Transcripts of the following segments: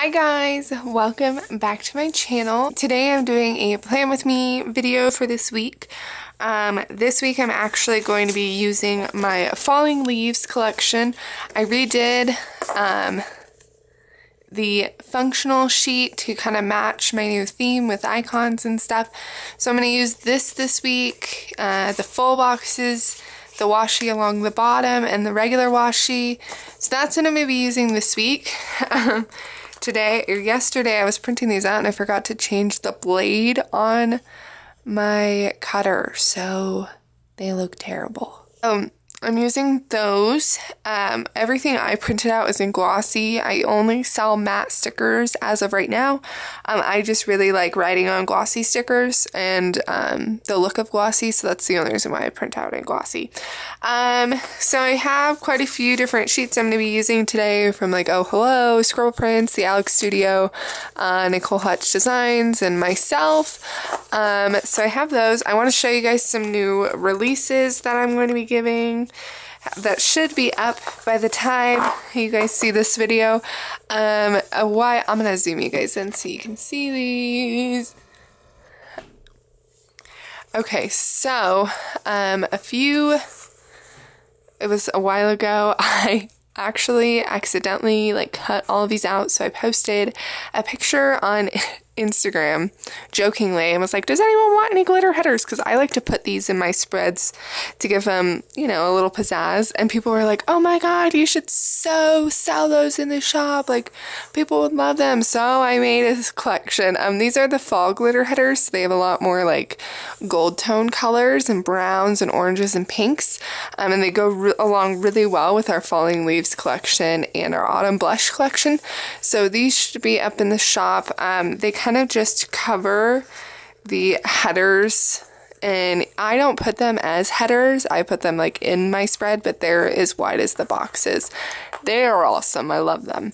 Hi guys, welcome back to my channel. Today I'm doing a plan with me video for this week. This week I'm actually going to be using my Falling Leaves collection. I redid the functional sheet to kind of match my new theme with icons and stuff. So I'm going to use this week, the full boxes, the washi along the bottom, and the regular washi. So that's what I'm going to be using this week. Today or yesterday I was printing these out and I forgot to change the blade on my cutter, so they look terrible. I'm using those. Everything I printed out is in glossy. I only sell matte stickers as of right now. I just really like writing on glossy stickers and the look of glossy, so that's the only reason why I print out in glossy. So I have quite a few different sheets I'm going to be using today, from like Oh Hello, Scribble Prints, the Alex Studio, Nicole Hutch Designs, and myself. So I have those. I want to show you guys some new releases that I'm going to be giving that should be up by the time you guys see this video. I'm gonna zoom you guys in so you can see these. Okay, so it was a while ago I actually accidentally like cut all of these out, so I posted a picture on Instagram jokingly and was like, does anyone want any glitter headers, because I like to put these in my spreads to give them, you know, a little pizzazz. And people were like, oh my god, you should so sell those in the shop, like people would love them. So I made this collection. These are the fall glitter headers, so they have a lot more like gold tone colors and browns and oranges and pinks, and they go along really well with our Falling Leaves collection and our Autumn Blush collection. So these should be up in the shop. They kind of just cover the headers, and I don't put them as headers, I put them like in my spread, but they're as wide as the boxes. They are awesome, I love them.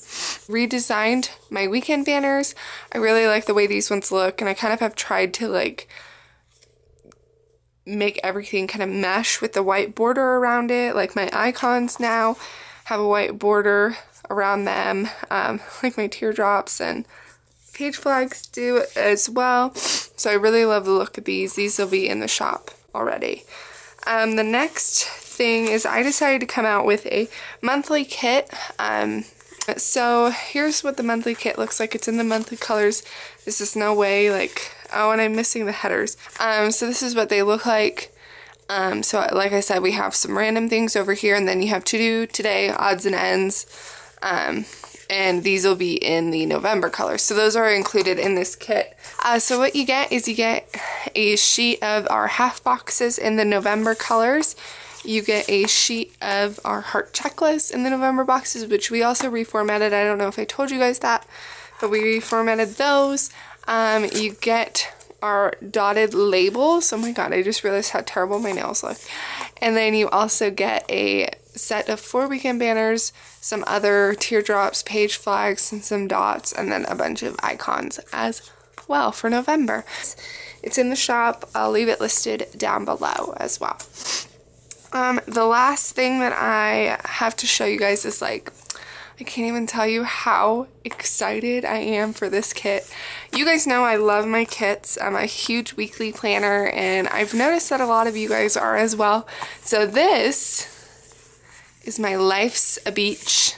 Redesigned my weekend banners. I really like the way these ones look, and I kind of have tried to like make everything kind of mesh with the white border around it. Like my icons now have a white border around them, like my teardrops and page flags do as well. So I really love the look of these. These will be in the shop already. The next thing is I decided to come out with a monthly kit. So here's what the monthly kit looks like. It's in the monthly colors. This is no way like, oh, and I'm missing the headers. So this is what they look like. So like I said, we have some random things over here, and then you have to do today, odds and ends. And these will be in the November colors. So those are included in this kit. So what you get is you get a sheet of our half boxes in the November colors. You get a sheet of our heart checklist in the November boxes, which we also reformatted. I don't know if I told you guys that, but we reformatted those. You get our dotted labels. Oh my god, I just realized how terrible my nails look. And then you also get a set of 4 weekend banners, some other teardrops, page flags, and some dots, and then a bunch of icons as well for November. It's in the shop. I'll leave it listed down below as well. The last thing that I have to show you guys is like, I can't even tell you how excited I am for this kit. You guys know I love my kits. I'm a huge weekly planner, and I've noticed that a lot of you guys are as well. So this is my Life's a Beach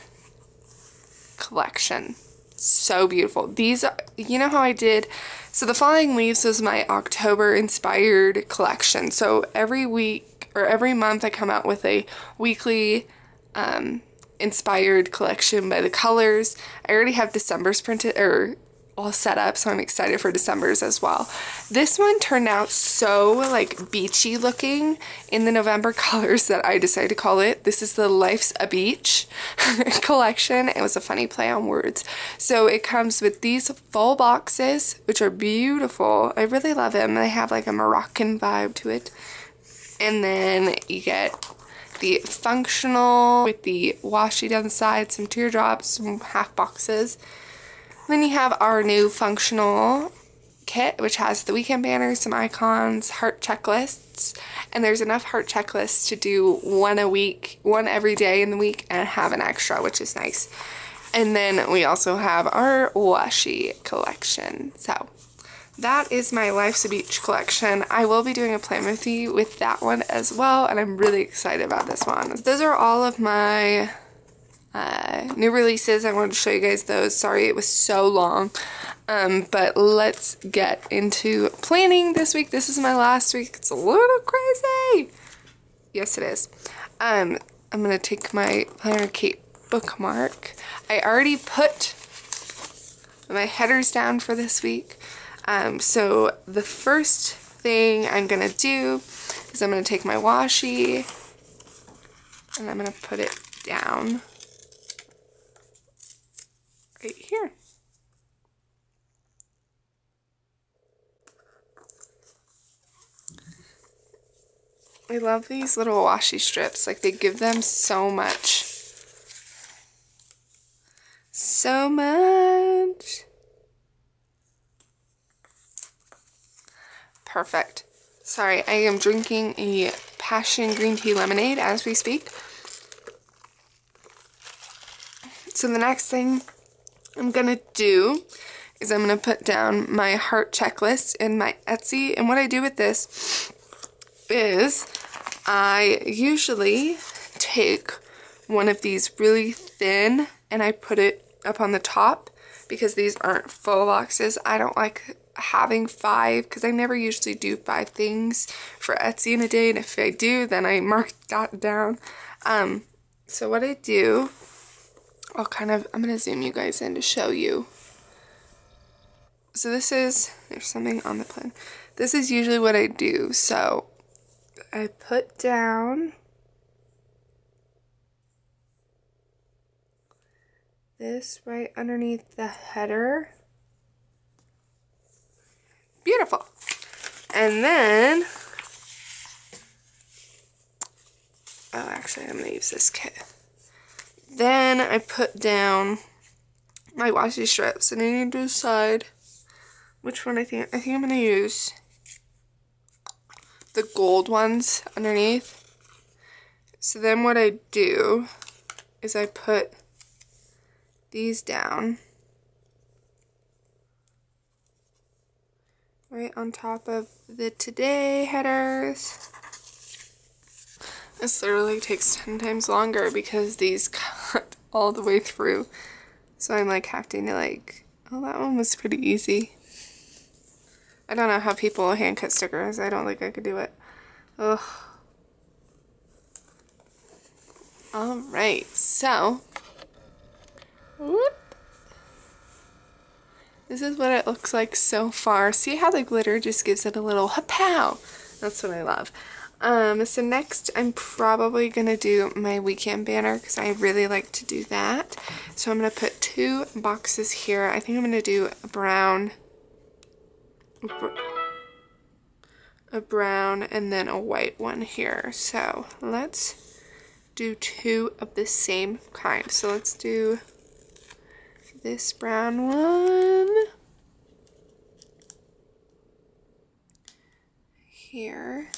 collection. So beautiful. These are, you know how I did, so the Falling Leaves was my October inspired collection. So every week or every month I come out with a weekly inspired collection by the colors. I already have December's printed or all set up, so I'm excited for December's as well. This one turned out so like beachy looking in the November colors that I decided to call it. This is the Life's a Beach collection. It was a funny play on words. So it comes with these full boxes, which are beautiful. I really love them. They have like a Moroccan vibe to it. And then you get the functional with the washi down the side, some teardrops, some half boxes. Then you have our new functional kit, which has the weekend banners, some icons, heart checklists, and there's enough heart checklists to do one a week, one every day in the week, and have an extra, which is nice. And then we also have our washi collection. So that is my Life's a Beach collection. I will be doing a Plan With Me with that one as well, and I'm really excited about this one. Those are all of my new releases. I wanted to show you guys those. Sorry it was so long, but let's get into planning this week. This is my last week. It's a little crazy. Yes, it is. I'm gonna take my planner cape bookmark. I already put my headers down for this week. So the first thing I'm gonna do is I'm gonna take my washi and I'm gonna put it down right here. I love these little washi strips. Like, they give them so much. Perfect. Sorry, I am drinking a passion green tea lemonade as we speak. So the next thing I'm gonna do is I'm gonna put down my heart checklist in my Etsy. And what I do with this is I usually take one of these really thin and I put it up on the top, because these aren't full boxes. I don't like having 5 because I never usually do 5 things for Etsy in a day, and if I do then I mark that down. So what I do, I'm gonna zoom you guys in to show you. So this is, there's something on the plan. This is usually what I do. So I put down this right underneath the header. Beautiful. And then, I'm gonna use this kit. Then I put down my washi strips and I need to decide which one I think I'm gonna use the gold ones underneath. So then what I do is I put these down right on top of the today headers. This literally takes 10 times longer because these cut all the way through. So I'm like having to oh, that one was pretty easy. I don't know how people hand cut stickers. I don't think I could do it. Ugh. Alright, so this is what it looks like so far. See how the glitter just gives it a little ha-pow? That's what I love. So next I'm probably gonna do my weekend banner because I really like to do that. So I'm gonna put 2 boxes here. I think I'm gonna do a brown and then a white one here. So let's do 2 of the same kind. So let's do this brown one here,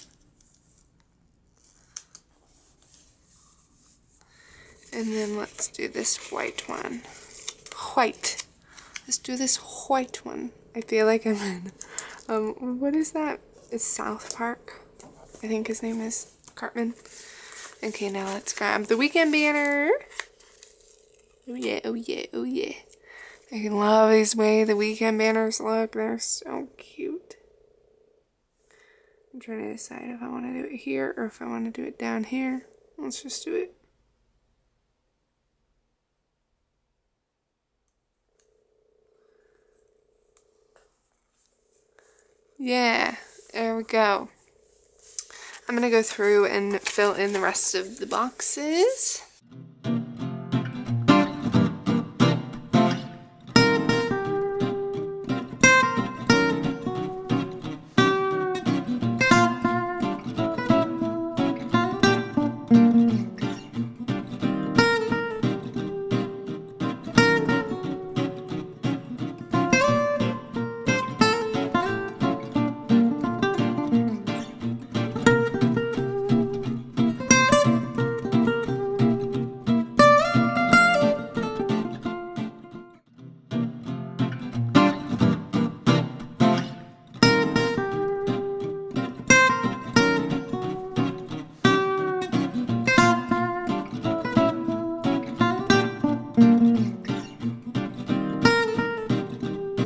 and then let's do this white one. Let's do this white one. I feel like I'm in, what is that? It's South Park. I think his name is Cartman. Okay, now let's grab the weekend banner. Oh yeah, oh yeah, oh yeah. I love this way the weekend banners look. They're so cute. I'm trying to decide if I want to do it here or if I want to do it down here. Let's just do it. Yeah, there we go. I'm gonna go through and fill in the rest of the boxes.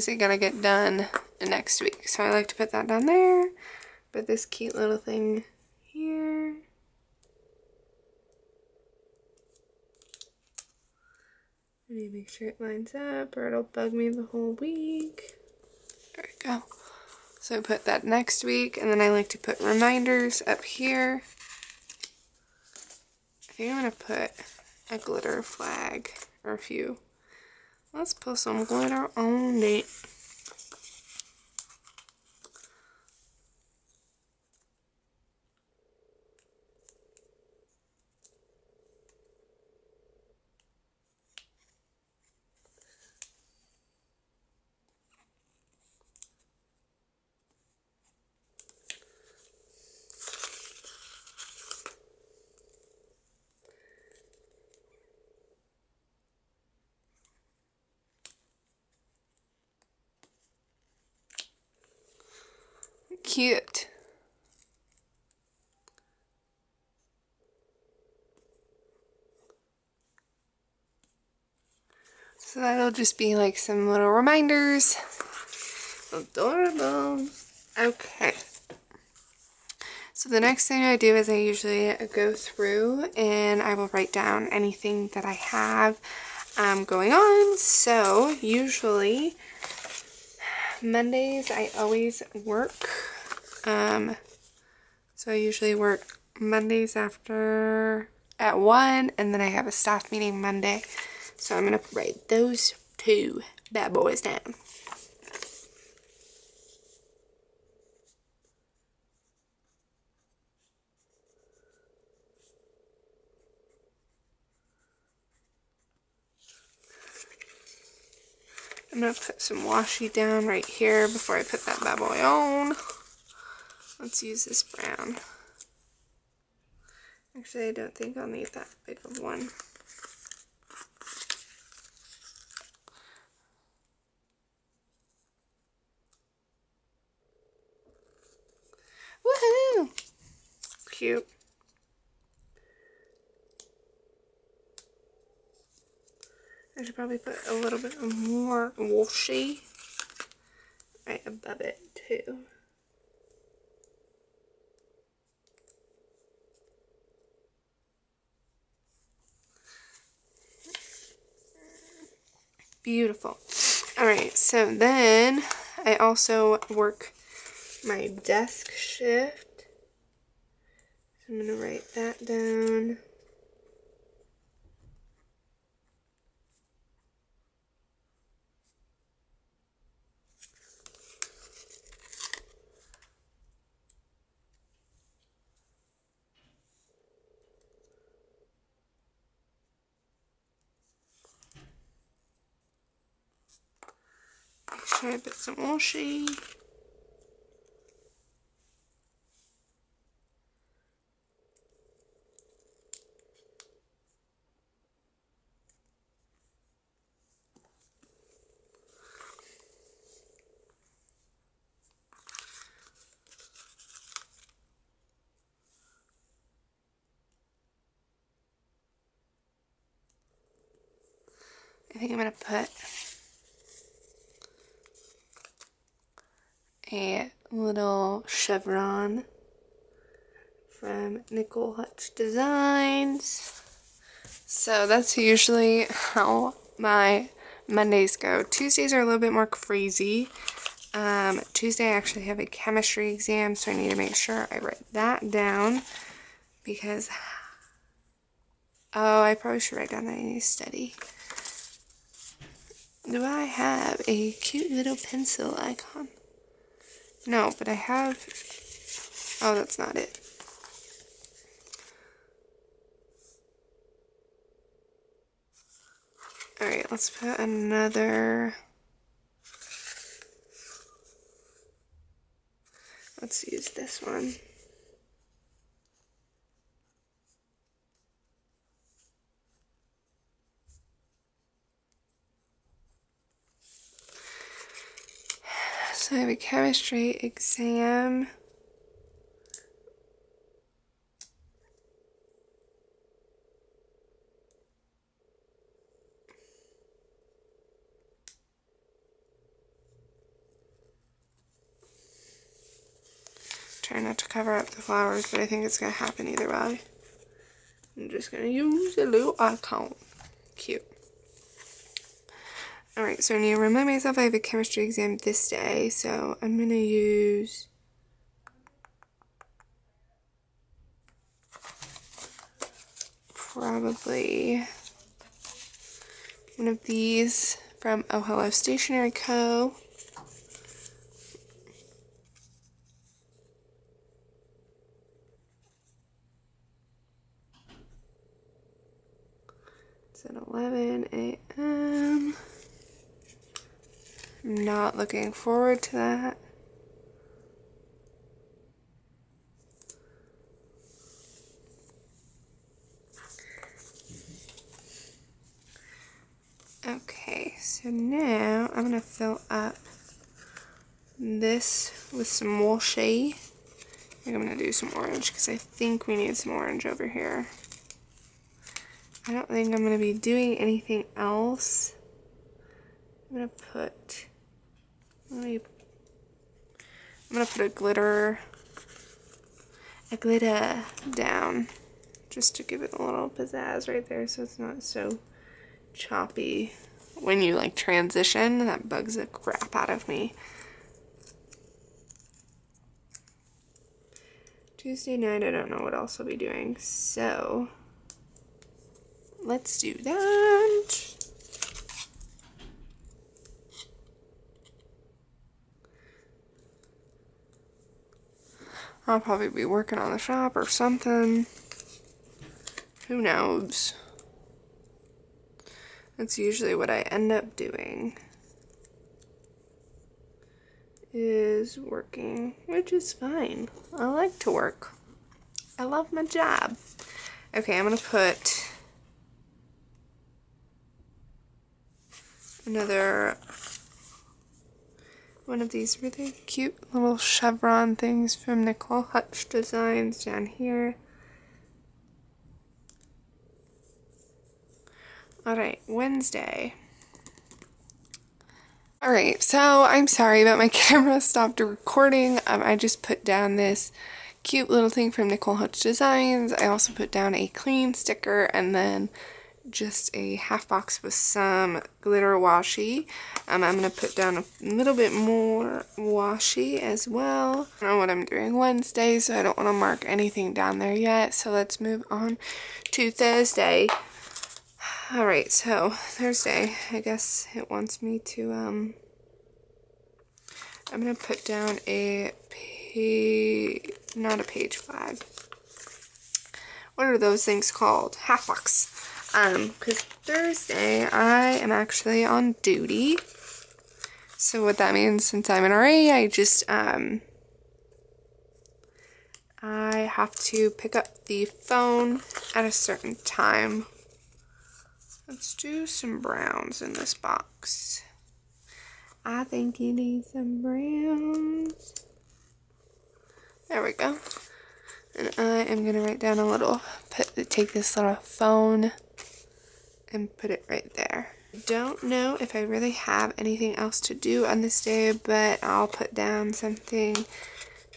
things I gotta get done next week. So I like to put that down there. But this cute little thing here. I need to make sure it lines up or it'll bug me the whole week. There we go. So I put that next week, and then I like to put reminders up here. I think I'm gonna put a glitter flag or a few. Let's put some glitter on it. Cute. So that'll just be like some little reminders. Adorable. Okay. So the next thing I do is I usually go through and I will write down anything that I have going on. So usually Mondays I always work. So I usually work Mondays at 1, and then I have a staff meeting Monday. So I'm going to write those two bad boys down. I'm going to put some washi down right here before I put that bad boy on. Let's use this brown. Actually, I don't think I'll need that big of one. Woohoo! Cute. I should probably put a little bit more washi right above it, too. Beautiful. Alright, so then I also work my desk shift. So I'm going to write that down. I put some washi. I think I'm going to put a little chevron from Nicole Hutch Designs. So that's usually how my Mondays go. Tuesdays are a little bit more crazy. Tuesday I actually have a chemistry exam, so I need to make sure I write that down because, oh, I probably should write down that I need to study. Do I have a cute little pencil icon? No, but I have, oh, that's not it. Alright, let's put another, let's use this one. I have a chemistry exam. Try not to cover up the flowers, but I think it's going to happen either way. I'm just going to use a little icon. Cute. Alright, so I need to remind myself I have a chemistry exam this day, so I'm going to use... probably one of these from Oh Hello Stationery Co. It's at 11 a.m. I'm not looking forward to that. Okay, so now I'm going to fill up this with some washi. I think I'm going to do some orange because I think we need some orange over here. I don't think I'm going to be doing anything else. I'm going to put a glitter down just to give it a little pizzazz right there so it's not so choppy when you like transition. That bugs the crap out of me. Tuesday night, I don't know what else I'll be doing, so let's do that. I'll probably be working on the shop or something. Who knows? That's usually what I end up doing, is working, which is fine. I like to work. I love my job. Okay, I'm going to put another one of these really cute little chevron things from Nicole Hutch Designs down here. Alright, Wednesday. Alright, so I'm sorry, but my camera stopped recording. I just put down this cute little thing from Nicole Hutch Designs. I also put down a clean sticker and then just a half box with some glitter washi. I'm going to put down a little bit more washi as well. I don't know what I'm doing Wednesday, so I don't want to mark anything down there yet. So let's move on to Thursday. Alright, so Thursday, I guess it wants me to, I'm going to put down a page, not a page flag. What are those things called? Half box. Because Thursday, I am actually on duty. So what that means, since I'm an RA, I just, I have to pick up the phone at a certain time. Let's do some browns in this box. I think you need some browns. There we go. And I am going to write down a little, take this little phone and put it right there. Don't know if I really have anything else to do on this day, but I'll put down something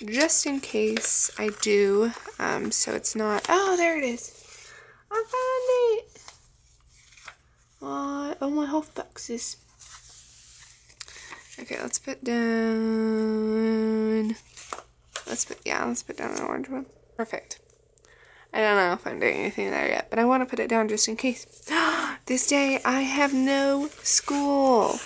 just in case I do. So it's not, oh, there it is. I found it. Oh, my health boxes. Okay, let's put down... Let's put down an orange one. Perfect. I don't know if I'm doing anything there yet, but I want to put it down just in case. This day, I have no school.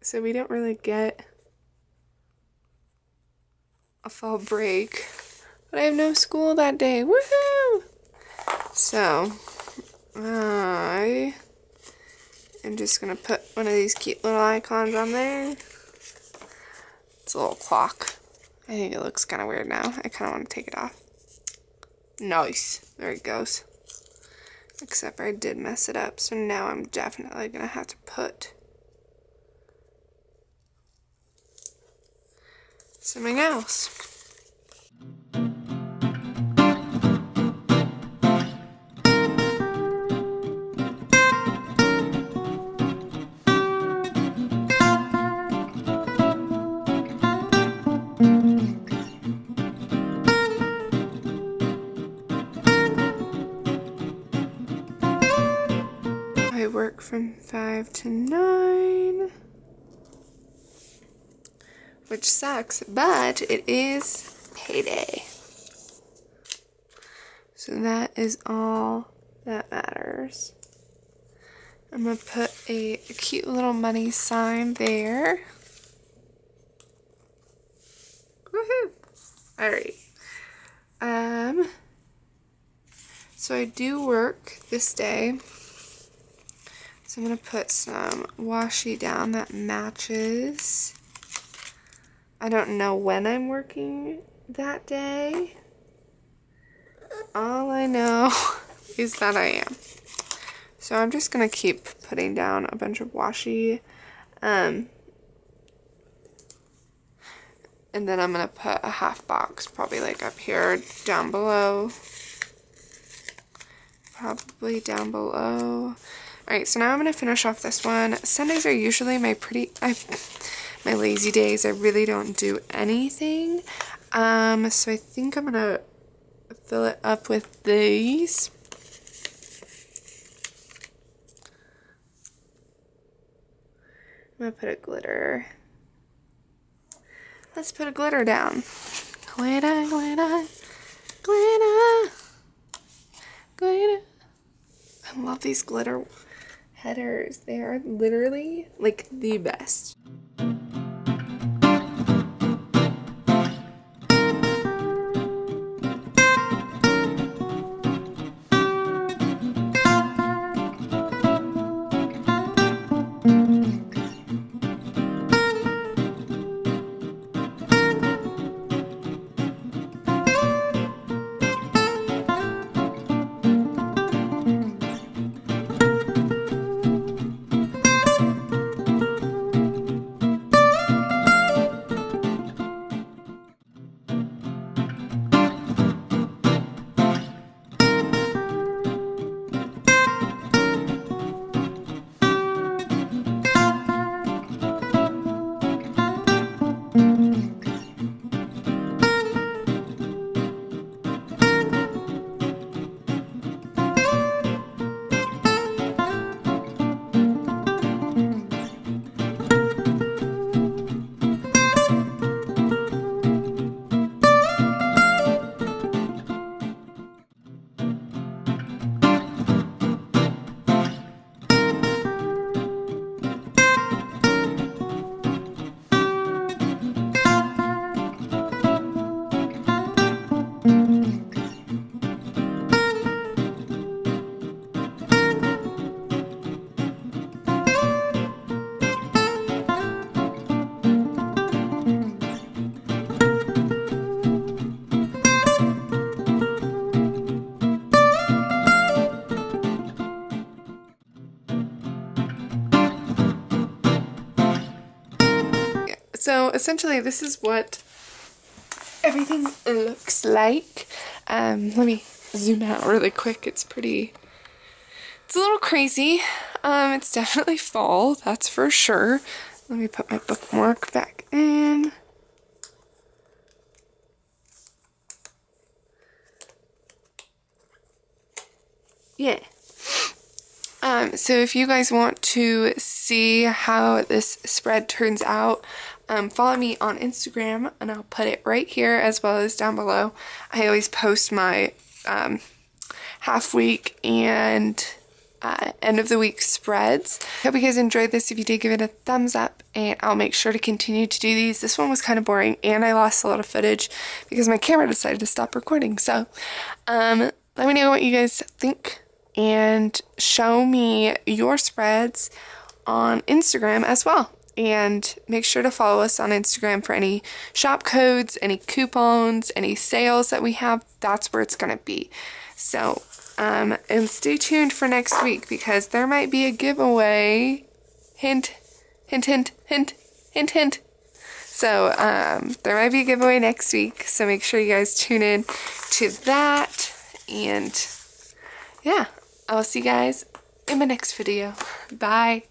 So we don't really get... a fall break, but I have no school that day. Woohoo! So I am just gonna put one of these cute little icons on there. It's a little clock. I think it looks kind of weird now. I kind of want to take it off. Nice. There it goes. Except I did mess it up, so now I'm definitely gonna have to put something else. work from 5 to 9, which sucks, but it is payday. So that is all that matters. I'm going to put a cute little money sign there. Woohoo! Alright. So I do work this day. So I'm going to put some washi down that matches. I don't know when I'm working that day. All I know is that I am. So I'm just going to keep putting down a bunch of washi, and then I'm going to put a half box, probably like up here, down below, probably down below. Alright, so now I'm going to finish off this one. Sundays are usually my my lazy days. I really don't do anything, so I think I'm going to fill it up with these. I'm going to put a glitter. Let's put a glitter down. Glitter, glitter, glitter, glitter. I love these glitter headers. They are literally like the best. So essentially this is what everything looks like. Let me zoom out really quick. It's a little crazy. It's definitely fall, that's for sure. Let me put my bookmark back in. Yeah. So if you guys want to see how this spread turns out, follow me on Instagram, and I'll put it right here as well as down below. I always post my half week and end of the week spreads. I hope you guys enjoyed this. If you did, give it a thumbs up, and I'll make sure to continue to do these. This one was kind of boring, and I lost a lot of footage because my camera decided to stop recording. So let me know what you guys think, and show me your spreads on Instagram as well. And make sure to follow us on Instagram for any shop codes, any coupons, any sales that we have. That's where it's going to be. So, and stay tuned for next week, because there might be a giveaway. Hint, hint, hint, hint, hint, hint. So, there might be a giveaway next week. So make sure you guys tune in to that. And yeah, I'll see you guys in my next video. Bye.